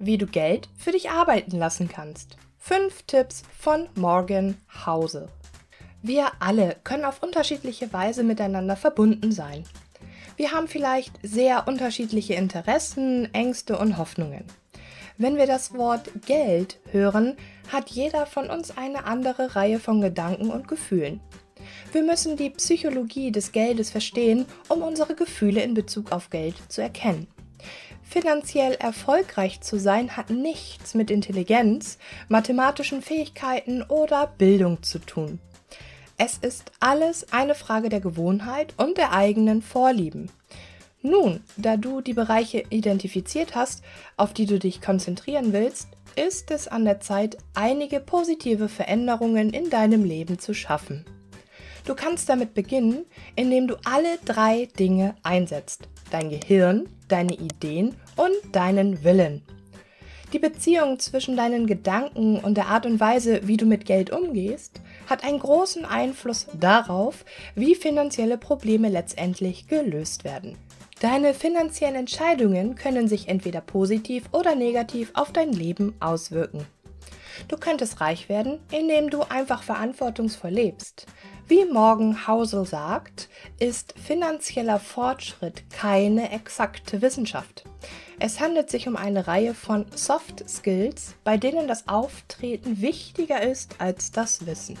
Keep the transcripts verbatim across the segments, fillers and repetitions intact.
wie du Geld für dich arbeiten lassen kannst. Fünf Tipps von Morgan Housel. Wir alle können auf unterschiedliche Weise miteinander verbunden sein. Wir haben vielleicht sehr unterschiedliche Interessen, Ängste und Hoffnungen. Wenn wir das Wort Geld hören, hat jeder von uns eine andere Reihe von Gedanken und Gefühlen. Wir müssen die Psychologie des Geldes verstehen, um unsere Gefühle in Bezug auf Geld zu erkennen. Finanziell erfolgreich zu sein hat nichts mit Intelligenz, mathematischen Fähigkeiten oder Bildung zu tun. Es ist alles eine Frage der Gewohnheit und der eigenen Vorlieben. Nun, da du die Bereiche identifiziert hast, auf die du dich konzentrieren willst, ist es an der Zeit, einige positive Veränderungen in deinem Leben zu schaffen. Du kannst damit beginnen, indem du alle drei Dinge einsetzt: dein Gehirn, deine Ideen und deinen Willen. Die Beziehung zwischen deinen Gedanken und der Art und Weise, wie du mit Geld umgehst, hat einen großen Einfluss darauf, wie finanzielle Probleme letztendlich gelöst werden. Deine finanziellen Entscheidungen können sich entweder positiv oder negativ auf dein Leben auswirken. Du könntest reich werden, indem du einfach verantwortungsvoll lebst. Wie Morgan Housel sagt, ist finanzieller Fortschritt keine exakte Wissenschaft. Es handelt sich um eine Reihe von Soft Skills, bei denen das Auftreten wichtiger ist als das Wissen.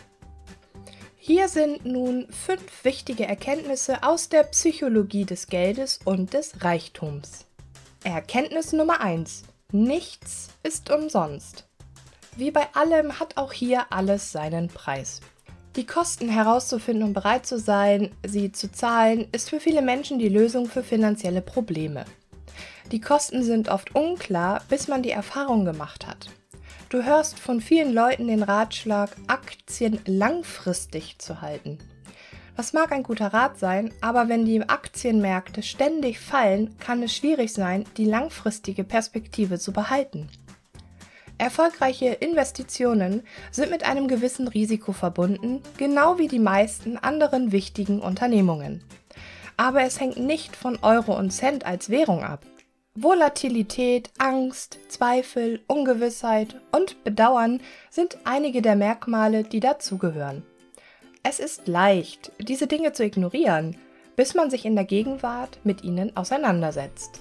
Hier sind nun fünf wichtige Erkenntnisse aus der Psychologie des Geldes und des Reichtums. Erkenntnis Nummer eins: Nichts ist umsonst. Wie bei allem hat auch hier alles seinen Preis. Die Kosten herauszufinden und bereit zu sein, sie zu zahlen, ist für viele Menschen die Lösung für finanzielle Probleme. Die Kosten sind oft unklar, bis man die Erfahrung gemacht hat. Du hörst von vielen Leuten den Ratschlag, Aktien langfristig zu halten. Das mag ein guter Rat sein, aber wenn die Aktienmärkte ständig fallen, kann es schwierig sein, die langfristige Perspektive zu behalten. Erfolgreiche Investitionen sind mit einem gewissen Risiko verbunden, genau wie die meisten anderen wichtigen Unternehmungen. Aber es hängt nicht von Euro und Cent als Währung ab. Volatilität, Angst, Zweifel, Ungewissheit und Bedauern sind einige der Merkmale, die dazugehören. Es ist leicht, diese Dinge zu ignorieren, bis man sich in der Gegenwart mit ihnen auseinandersetzt.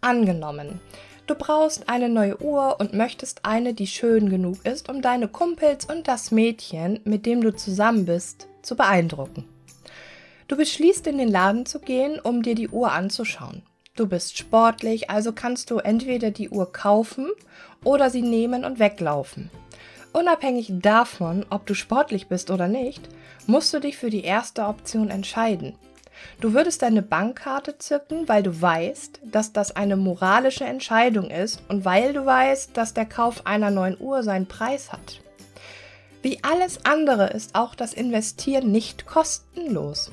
Angenommen, du brauchst eine neue Uhr und möchtest eine, die schön genug ist, um deine Kumpels und das Mädchen, mit dem du zusammen bist, zu beeindrucken. Du beschließt, in den Laden zu gehen, um dir die Uhr anzuschauen. Du bist sportlich, also kannst du entweder die Uhr kaufen oder sie nehmen und weglaufen. Unabhängig davon, ob du sportlich bist oder nicht, musst du dich für die erste Option entscheiden. Du würdest deine Bankkarte zücken, weil du weißt, dass das eine moralische Entscheidung ist und weil du weißt, dass der Kauf einer neuen Uhr seinen Preis hat. Wie alles andere ist auch das Investieren nicht kostenlos.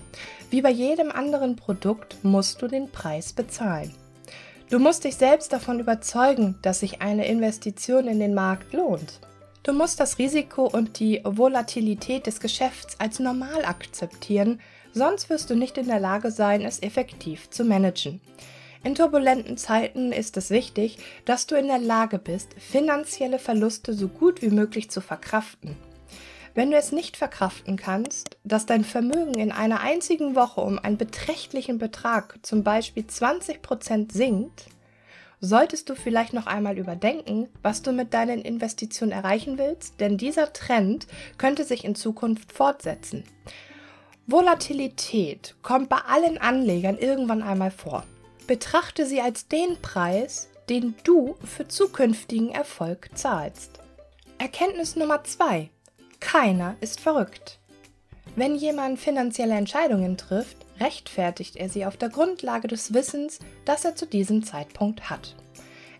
Wie bei jedem anderen Produkt musst du den Preis bezahlen. Du musst dich selbst davon überzeugen, dass sich eine Investition in den Markt lohnt. Du musst das Risiko und die Volatilität des Geschäfts als normal akzeptieren, sonst wirst du nicht in der Lage sein, es effektiv zu managen. In turbulenten Zeiten ist es wichtig, dass du in der Lage bist, finanzielle Verluste so gut wie möglich zu verkraften. Wenn du es nicht verkraften kannst, dass dein Vermögen in einer einzigen Woche um einen beträchtlichen Betrag, zum Beispiel zwanzig Prozent, sinkt, solltest du vielleicht noch einmal überdenken, was du mit deinen Investitionen erreichen willst, denn dieser Trend könnte sich in Zukunft fortsetzen. Volatilität kommt bei allen Anlegern irgendwann einmal vor. Betrachte sie als den Preis, den du für zukünftigen Erfolg zahlst. Erkenntnis Nummer zwei: Keiner ist verrückt. Wenn jemand finanzielle Entscheidungen trifft, rechtfertigt er sie auf der Grundlage des Wissens, das er zu diesem Zeitpunkt hat.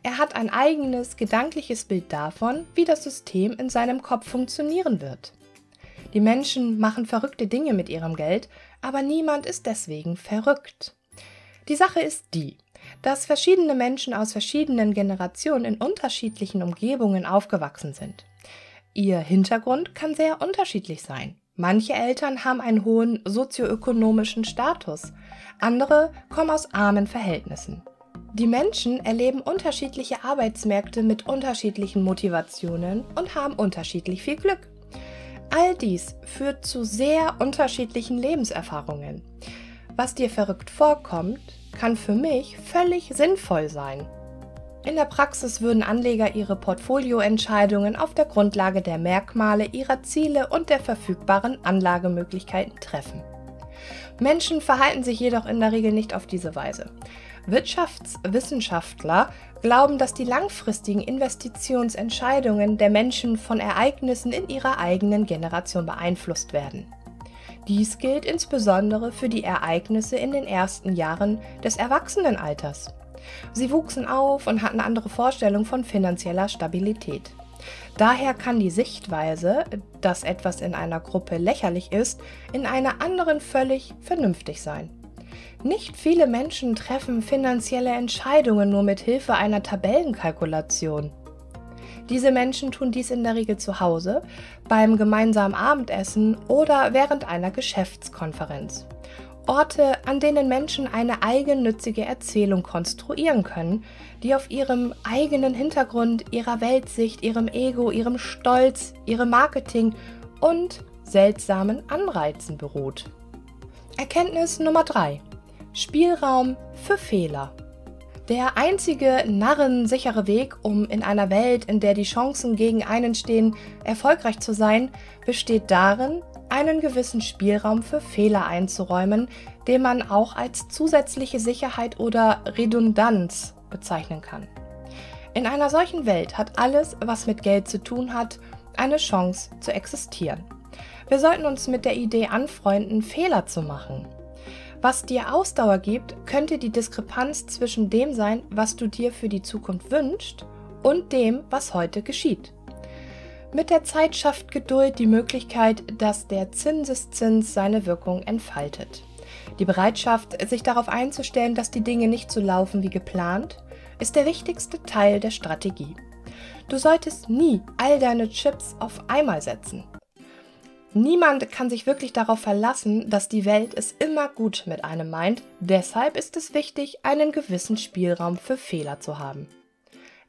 Er hat ein eigenes, gedankliches Bild davon, wie das System in seinem Kopf funktionieren wird. Die Menschen machen verrückte Dinge mit ihrem Geld, aber niemand ist deswegen verrückt. Die Sache ist die, dass verschiedene Menschen aus verschiedenen Generationen in unterschiedlichen Umgebungen aufgewachsen sind. Ihr Hintergrund kann sehr unterschiedlich sein. Manche Eltern haben einen hohen sozioökonomischen Status, andere kommen aus armen Verhältnissen. Die Menschen erleben unterschiedliche Arbeitsmärkte mit unterschiedlichen Motivationen und haben unterschiedlich viel Glück. All dies führt zu sehr unterschiedlichen Lebenserfahrungen. Was dir verrückt vorkommt, kann für mich völlig sinnvoll sein. In der Praxis würden Anleger ihre Portfolioentscheidungen auf der Grundlage der Merkmale ihrer Ziele und der verfügbaren Anlagemöglichkeiten treffen. Menschen verhalten sich jedoch in der Regel nicht auf diese Weise. Wirtschaftswissenschaftler glauben, dass die langfristigen Investitionsentscheidungen der Menschen von Ereignissen in ihrer eigenen Generation beeinflusst werden. Dies gilt insbesondere für die Ereignisse in den ersten Jahren des Erwachsenenalters. Sie wuchsen auf und hatten andere Vorstellungen von finanzieller Stabilität. Daher kann die Sichtweise, dass etwas in einer Gruppe lächerlich ist, in einer anderen völlig vernünftig sein. Nicht viele Menschen treffen finanzielle Entscheidungen nur mit Hilfe einer Tabellenkalkulation. Diese Menschen tun dies in der Regel zu Hause, beim gemeinsamen Abendessen oder während einer Geschäftskonferenz. Orte, an denen Menschen eine eigennützige Erzählung konstruieren können, die auf ihrem eigenen Hintergrund, ihrer Weltsicht, ihrem Ego, ihrem Stolz, ihrem Marketing und seltsamen Anreizen beruht. Erkenntnis Nummer drei: Spielraum für Fehler. Der einzige narrensichere Weg, um in einer Welt, in der die Chancen gegen einen stehen, erfolgreich zu sein, besteht darin, einen gewissen Spielraum für Fehler einzuräumen, den man auch als zusätzliche Sicherheit oder Redundanz bezeichnen kann. In einer solchen Welt hat alles, was mit Geld zu tun hat, eine Chance zu existieren. Wir sollten uns mit der Idee anfreunden, Fehler zu machen. Was dir Ausdauer gibt, könnte die Diskrepanz zwischen dem sein, was du dir für die Zukunft wünschst, und dem, was heute geschieht. Mit der Zeit schafft Geduld die Möglichkeit, dass der Zinseszins seine Wirkung entfaltet. Die Bereitschaft, sich darauf einzustellen, dass die Dinge nicht so laufen wie geplant, ist der wichtigste Teil der Strategie. Du solltest nie all deine Chips auf einmal setzen. Niemand kann sich wirklich darauf verlassen, dass die Welt es immer gut mit einem meint. Deshalb ist es wichtig, einen gewissen Spielraum für Fehler zu haben.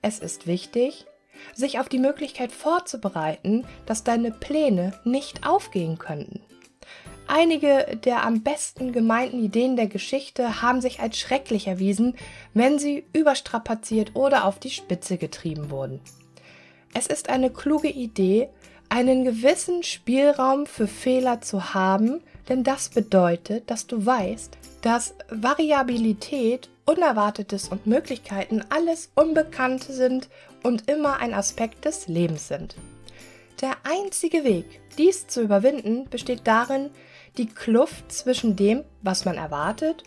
Es ist wichtig, sich auf die Möglichkeit vorzubereiten, dass deine Pläne nicht aufgehen könnten. Einige der am besten gemeinten Ideen der Geschichte haben sich als schrecklich erwiesen, wenn sie überstrapaziert oder auf die Spitze getrieben wurden. Es ist eine kluge Idee, einen gewissen Spielraum für Fehler zu haben, denn das bedeutet, dass du weißt, dass Variabilität, Unerwartetes und Möglichkeiten alles Unbekannte sind und immer ein Aspekt des Lebens sind. Der einzige Weg, dies zu überwinden, besteht darin, die Kluft zwischen dem, was man erwartet,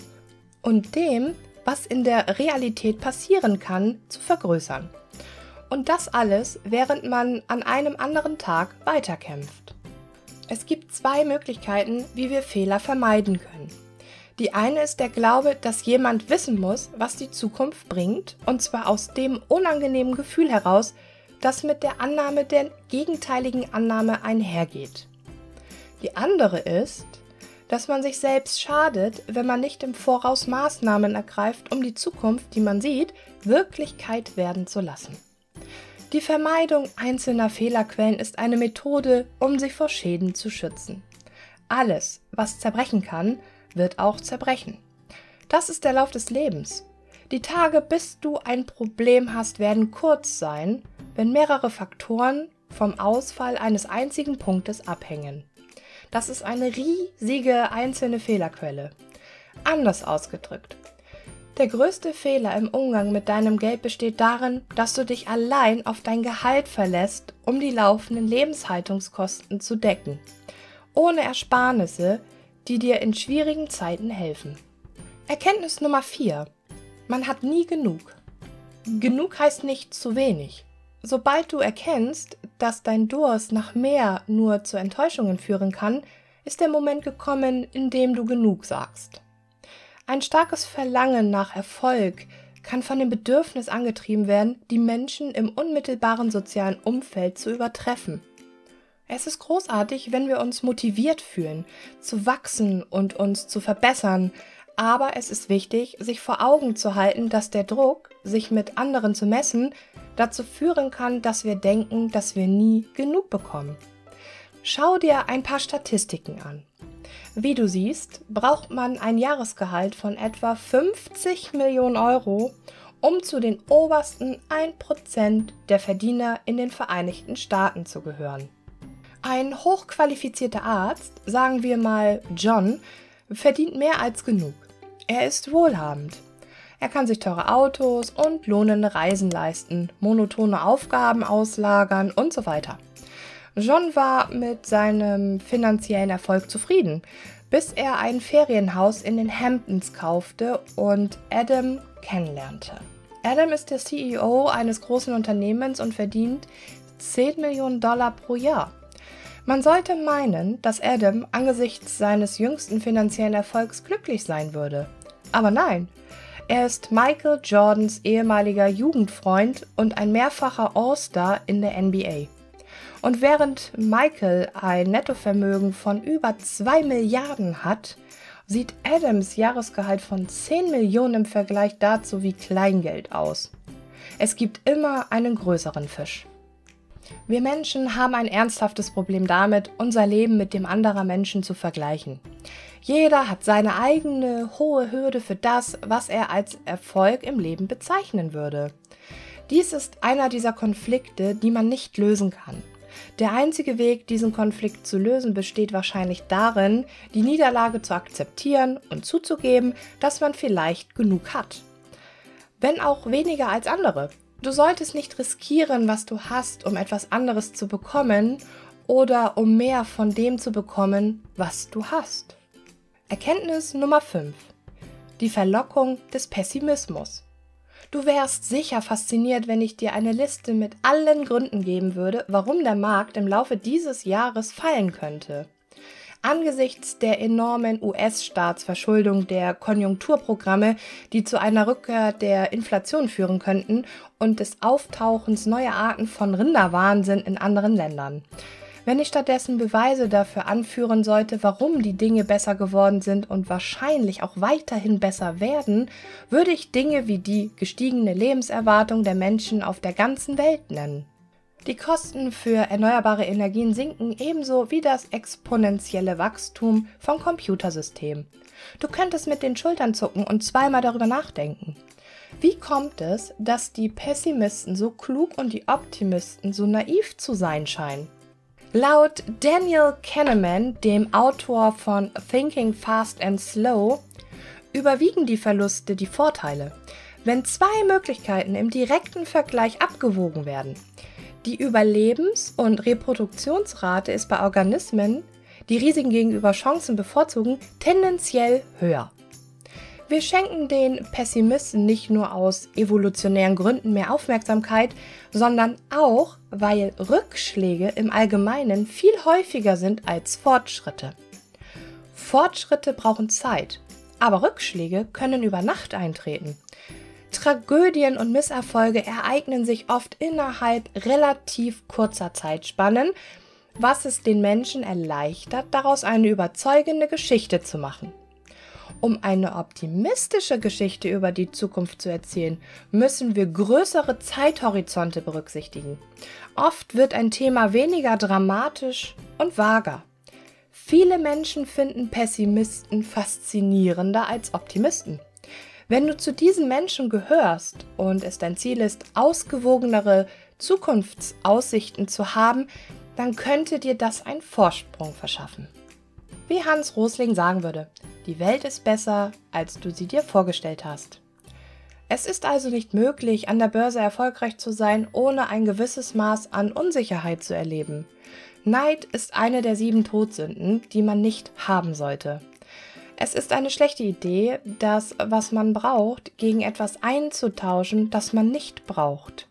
und dem, was in der Realität passieren kann, zu vergrößern. Und das alles, während man an einem anderen Tag weiterkämpft. Es gibt zwei Möglichkeiten, wie wir Fehler vermeiden können. Die eine ist der Glaube, dass jemand wissen muss, was die Zukunft bringt, und zwar aus dem unangenehmen Gefühl heraus, das mit der Annahme der gegenteiligen Annahme einhergeht. Die andere ist, dass man sich selbst schadet, wenn man nicht im Voraus Maßnahmen ergreift, um die Zukunft, die man sieht, Wirklichkeit werden zu lassen. Die Vermeidung einzelner Fehlerquellen ist eine Methode, um sich vor Schäden zu schützen. Alles, was zerbrechen kann, wird auch zerbrechen. Das ist der Lauf des Lebens. Die Tage, bis du ein Problem hast, werden kurz sein, wenn mehrere Faktoren vom Ausfall eines einzigen Punktes abhängen. Das ist eine riesige einzelne Fehlerquelle. Anders ausgedrückt: Der größte Fehler im Umgang mit deinem Geld besteht darin, dass du dich allein auf dein Gehalt verlässt, um die laufenden Lebenshaltungskosten zu decken, ohne Ersparnisse, die dir in schwierigen Zeiten helfen. Erkenntnis Nummer vier: Man hat nie genug. Genug heißt nicht zu wenig. Sobald du erkennst, dass dein Durst nach mehr nur zu Enttäuschungen führen kann, ist der Moment gekommen, in dem du genug sagst. Ein starkes Verlangen nach Erfolg kann von dem Bedürfnis angetrieben werden, die Menschen im unmittelbaren sozialen Umfeld zu übertreffen. Es ist großartig, wenn wir uns motiviert fühlen, zu wachsen und uns zu verbessern, aber es ist wichtig, sich vor Augen zu halten, dass der Druck, sich mit anderen zu messen, dazu führen kann, dass wir denken, dass wir nie genug bekommen. Schau dir ein paar Statistiken an. Wie du siehst, braucht man ein Jahresgehalt von etwa fünfzig Millionen Euro, um zu den obersten ein Prozent der Verdiener in den Vereinigten Staaten zu gehören. Ein hochqualifizierter Arzt, sagen wir mal John, verdient mehr als genug. Er ist wohlhabend. Er kann sich teure Autos und lohnende Reisen leisten, monotone Aufgaben auslagern und so weiter. John war mit seinem finanziellen Erfolg zufrieden, bis er ein Ferienhaus in den Hamptons kaufte und Adam kennenlernte. Adam ist der C E O eines großen Unternehmens und verdient zehn Millionen Dollar pro Jahr. Man sollte meinen, dass Adam angesichts seines jüngsten finanziellen Erfolgs glücklich sein würde. Aber nein, er ist Michael Jordans ehemaliger Jugendfreund und ein mehrfacher All-Star in der N B A. Und während Michael ein Nettovermögen von über zwei Milliarden hat, sieht Adams Jahresgehalt von zehn Millionen im Vergleich dazu wie Kleingeld aus. Es gibt immer einen größeren Fisch. Wir Menschen haben ein ernsthaftes Problem damit, unser Leben mit dem anderer Menschen zu vergleichen. Jeder hat seine eigene hohe Hürde für das, was er als Erfolg im Leben bezeichnen würde. Dies ist einer dieser Konflikte, die man nicht lösen kann. Der einzige Weg, diesen Konflikt zu lösen, besteht wahrscheinlich darin, die Niederlage zu akzeptieren und zuzugeben, dass man vielleicht genug hat. Wenn auch weniger als andere. Du solltest nicht riskieren, was du hast, um etwas anderes zu bekommen oder um mehr von dem zu bekommen, was du hast. Erkenntnis Nummer fünf. Die Verlockung des Pessimismus. Du wärst sicher fasziniert, wenn ich dir eine Liste mit allen Gründen geben würde, warum der Markt im Laufe dieses Jahres fallen könnte. Angesichts der enormen U S-Staatsverschuldung, der Konjunkturprogramme, die zu einer Rückkehr der Inflation führen könnten und des Auftauchens neuer Arten von Rinderwahnsinn in anderen Ländern. Wenn ich stattdessen Beweise dafür anführen sollte, warum die Dinge besser geworden sind und wahrscheinlich auch weiterhin besser werden, würde ich Dinge wie die gestiegene Lebenserwartung der Menschen auf der ganzen Welt nennen. Die Kosten für erneuerbare Energien sinken ebenso wie das exponentielle Wachstum von Computersystemen. Du könntest mit den Schultern zucken und zweimal darüber nachdenken. Wie kommt es, dass die Pessimisten so klug und die Optimisten so naiv zu sein scheinen? Laut Daniel Kahneman, dem Autor von Thinking Fast and Slow, überwiegen die Verluste die Vorteile, wenn zwei Möglichkeiten im direkten Vergleich abgewogen werden. Die Überlebens- und Reproduktionsrate ist bei Organismen, die Risiken gegenüber Chancen bevorzugen, tendenziell höher. Wir schenken den Pessimisten nicht nur aus evolutionären Gründen mehr Aufmerksamkeit, sondern auch, weil Rückschläge im Allgemeinen viel häufiger sind als Fortschritte. Fortschritte brauchen Zeit, aber Rückschläge können über Nacht eintreten. Tragödien und Misserfolge ereignen sich oft innerhalb relativ kurzer Zeitspannen, was es den Menschen erleichtert, daraus eine überzeugende Geschichte zu machen. Um eine optimistische Geschichte über die Zukunft zu erzählen, müssen wir größere Zeithorizonte berücksichtigen. Oft wird ein Thema weniger dramatisch und vager. Viele Menschen finden Pessimisten faszinierender als Optimisten. Wenn du zu diesen Menschen gehörst und es dein Ziel ist, ausgewogenere Zukunftsaussichten zu haben, dann könnte dir das einen Vorsprung verschaffen. Wie Hans Rosling sagen würde, die Welt ist besser, als du sie dir vorgestellt hast. Es ist also nicht möglich, an der Börse erfolgreich zu sein, ohne ein gewisses Maß an Unsicherheit zu erleben. Neid ist eine der sieben Todsünden, die man nicht haben sollte. Es ist eine schlechte Idee, das, was man braucht, gegen etwas einzutauschen, das man nicht braucht.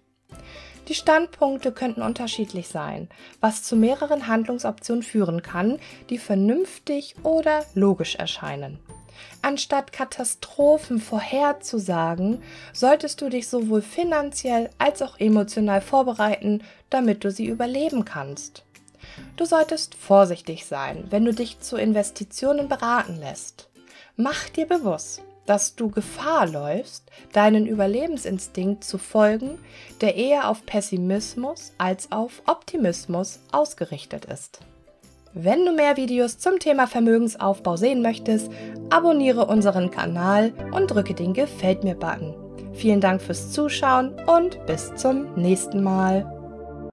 Die Standpunkte könnten unterschiedlich sein, was zu mehreren Handlungsoptionen führen kann, die vernünftig oder logisch erscheinen. Anstatt Katastrophen vorherzusagen, solltest du dich sowohl finanziell als auch emotional vorbereiten, damit du sie überleben kannst. Du solltest vorsichtig sein, wenn du dich zu Investitionen beraten lässt. Mach dir bewusst, dass du Gefahr läufst, deinen Überlebensinstinkt zu folgen, der eher auf Pessimismus als auf Optimismus ausgerichtet ist. Wenn du mehr Videos zum Thema Vermögensaufbau sehen möchtest, abonniere unseren Kanal und drücke den Gefällt mir Button. Vielen Dank fürs Zuschauen und bis zum nächsten Mal.